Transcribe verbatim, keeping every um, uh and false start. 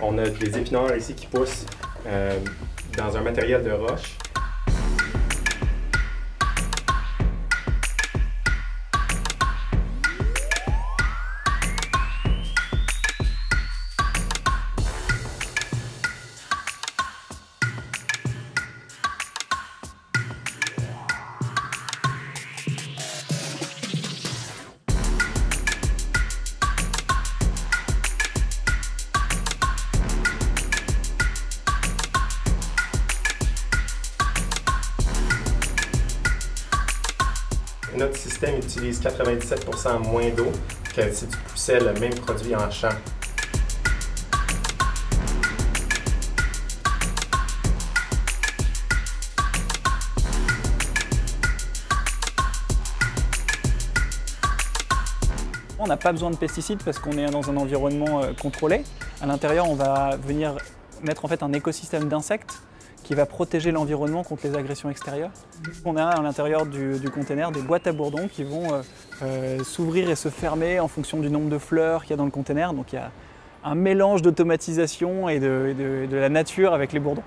On a des épinards ici qui poussent euh, dans un matériel de roche. Notre système utilise quatre-vingt-dix-sept pour cent moins d'eau que si tu poussais le même produit en champ. On n'a pas besoin de pesticides parce qu'on est dans un environnement contrôlé. À l'intérieur, on va venir mettre en fait un écosystème d'insectes qui va protéger l'environnement contre les agressions extérieures. On a à l'intérieur du, du container des boîtes à bourdons qui vont euh, euh, s'ouvrir et se fermer en fonction du nombre de fleurs qu'il y a dans le container. Donc il y a un mélange d'automatisation et de, de, de la nature avec les bourdons.